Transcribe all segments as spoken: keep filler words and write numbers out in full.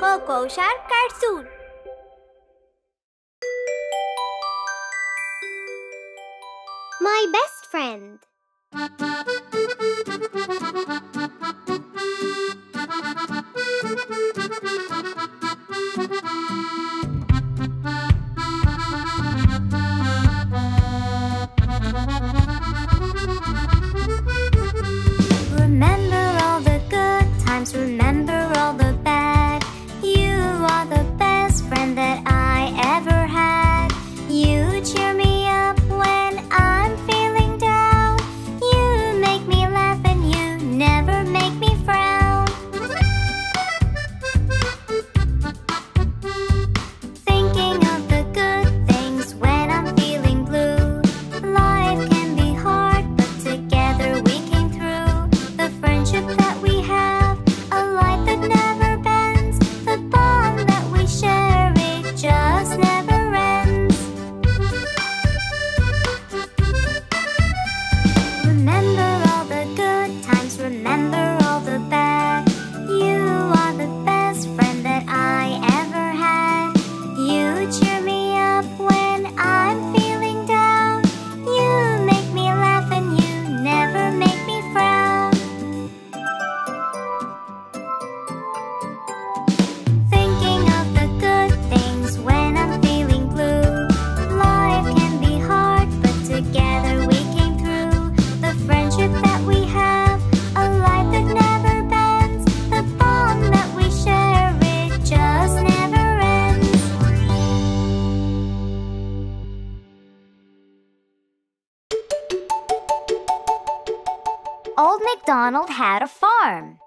Coco Shark cartoon. My best friend. Old MacDonald had a farm.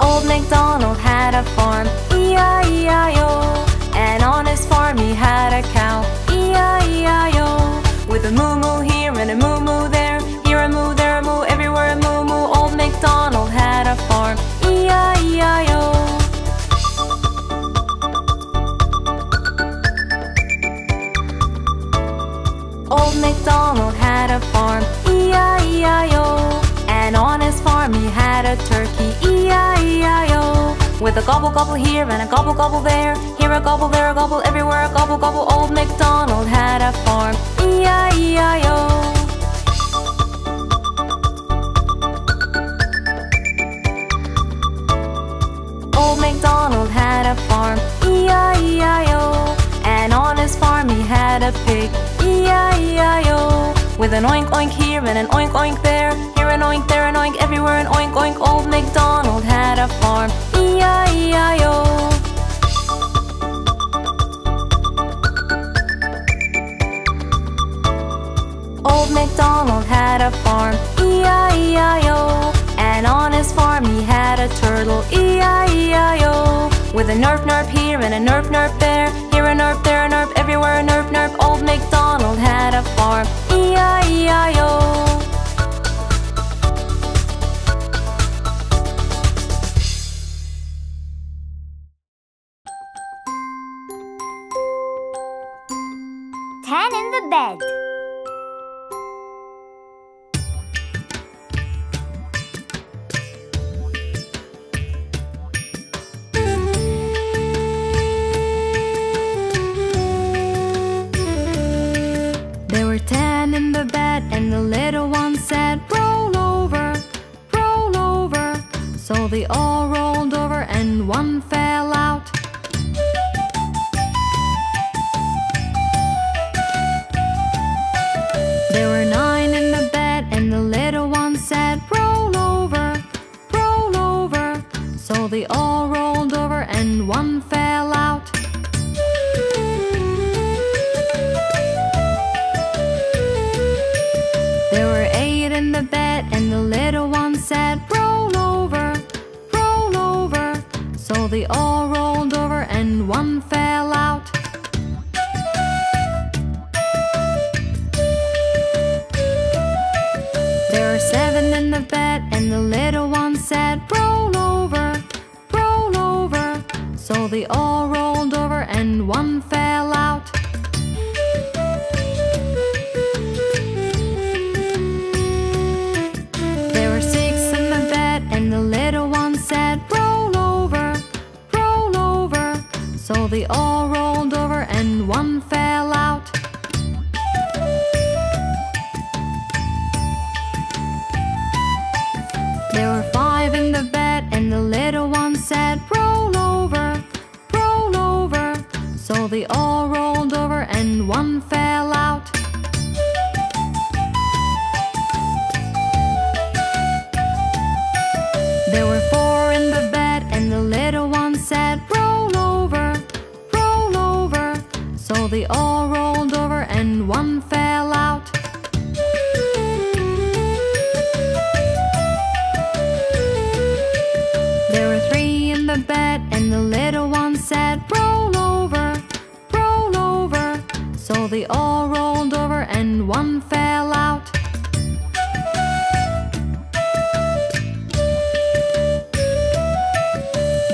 Old MacDonald had a farm, E I E I O. And on his farm he had a cow, E I E I O. With a moo-moo here and a moo-moo there, here a moo, there a moo, everywhere a moo-moo. Old MacDonald had a farm, E I E I O. Old MacDonald had a farm, E I E I O. And on his farm he had a turkey, E I E I O. With a gobble gobble here and a gobble gobble there, here a gobble, there a gobble, everywhere a gobble gobble. Old MacDonald had a farm, E I E I O. Old MacDonald had a farm, E I E I O. And on his farm he had a pig, E I E I O. With an oink oink here and an oink oink there, here an oink, there an oink, everywhere an oink oink. Old MacDonald had a farm, E I E I O. Old MacDonald had a farm, E I E I O. And on his farm he had a turtle, E I E I O. With a nerp nerp here and a nerp nerp there, here a nerp, there a nerp, everywhere a nerp nerp. Old MacDonald had a farm, E I E I O. Ten in the bed. And the little one said, roll over, roll over. So they all rolled over and one fell out. There were nine in the bed and the little one said, roll over, roll over. So they all rolled over and one fell out. There were eight in the bed and the little one said, roll over, roll they all rolled over and one fell out. There were four in the bed and the little one said, roll over, roll over. So they all rolled over and one fell out. There were three in the bed and the little one said, roll over, roll over. So they all rolled over and one fell out.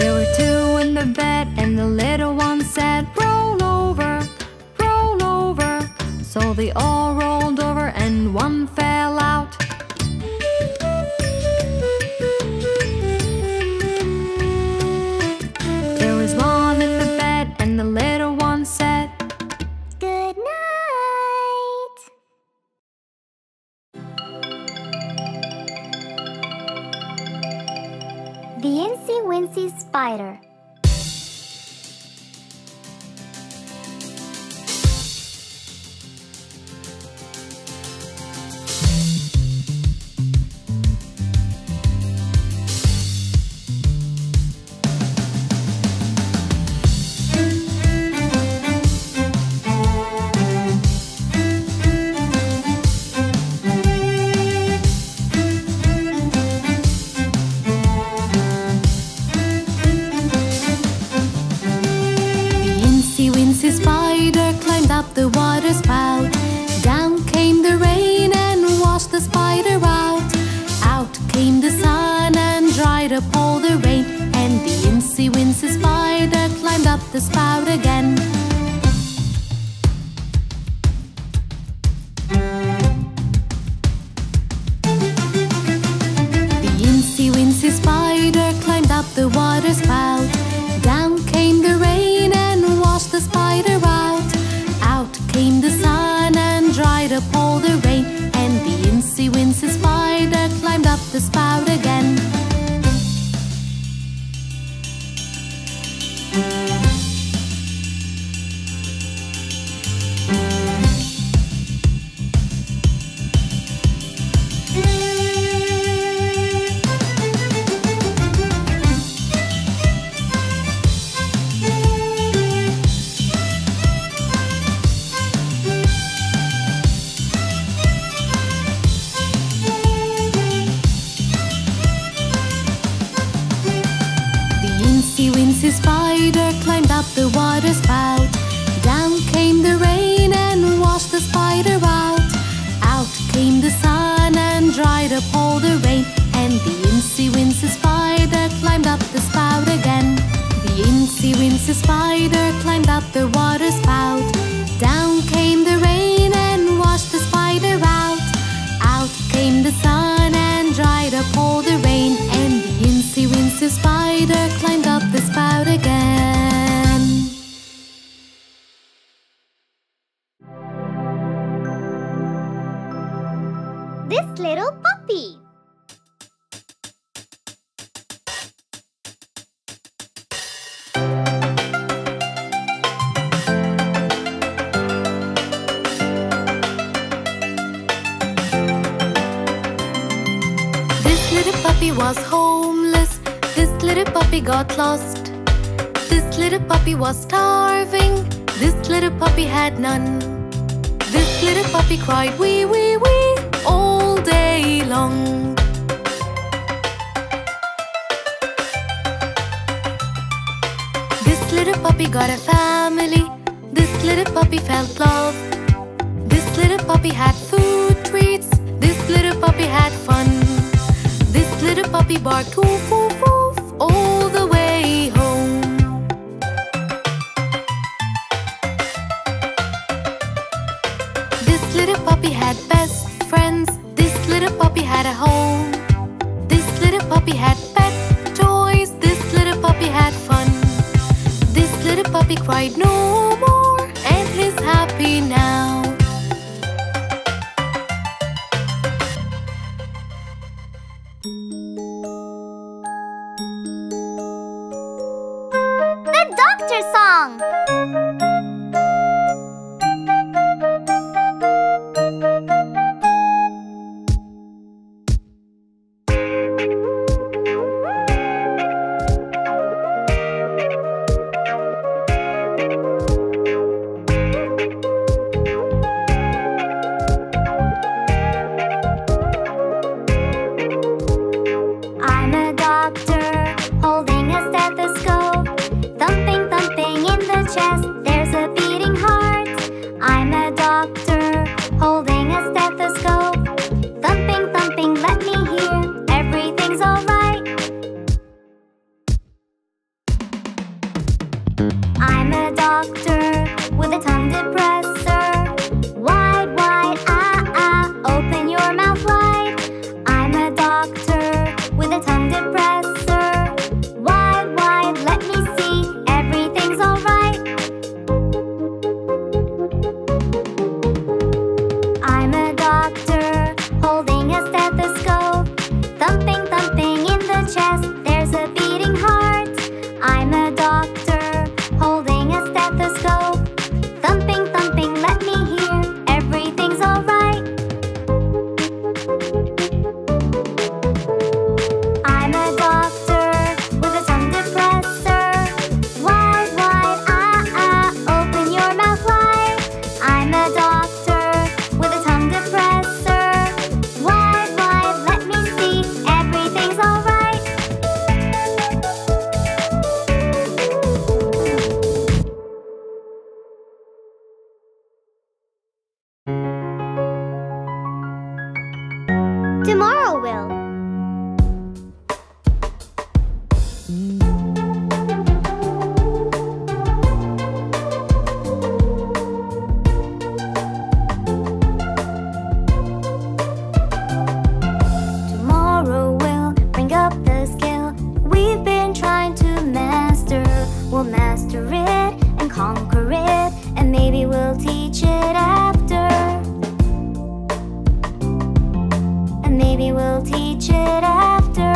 There were two in the bed and the little one said, roll over, roll over. So they all rolled over and one fell out. There was one in the bed and the little one said, good night. The Incy Wincy Spider. The water spout. Down came the rain and washed the spider out. Out came the sun and dried up all the rain. And the Incy Wincy Spider climbed up the spout again. The Incy Wincy Spider climbed up the water spout. Down came the rain and washed the spider out. Came the sun and dried up all the rain. And the Incy Wincy Spider climbed up the spout again. The water spout. Down came the rain and washed the spider out. Out came the sun and dried up all the rain. And the Incy Wincy Spider climbed up the spout again. The Incy Wincy Spider climbed up the water spout. Down came the rain and washed the spider out. Out came the sun and dried up all the rain. And the Incy Wincy Spider climbed up the spout again. This little puppy. This little puppy was homeless. This little puppy got lost. This little puppy was starving. This little puppy had none. This little puppy cried wee wee wee all day long. This little puppy got a family. This little puppy felt love. This little puppy had food treats. This little puppy had fun. This little puppy barked woof woof woof all the way home. This little puppy had best friends. This little puppy had a home. This little puppy had pet toys. This little puppy had fun. This little puppy cried no more and is happy now. The Doctor Song. maybe we'll teach it after. And maybe we'll teach it after.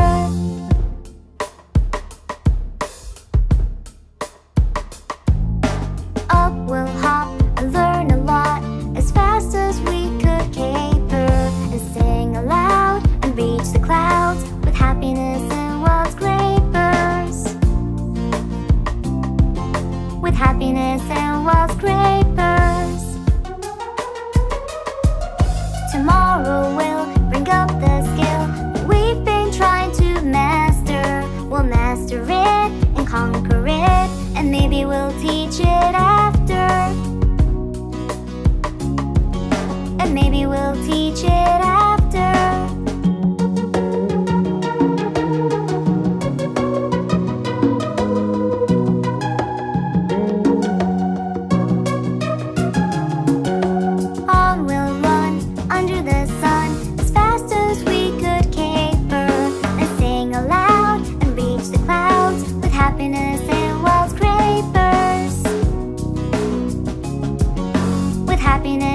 Up we'll hop and learn a lot, as fast as we could caper, and sing aloud and reach the clouds with happiness and wild scrapers. With happiness and wild scrapers. Tomorrow we'll bring up the skill we've been trying to master. We'll master it and conquer it, and maybe we'll teach it after. And maybe we'll teach it after. Happiness.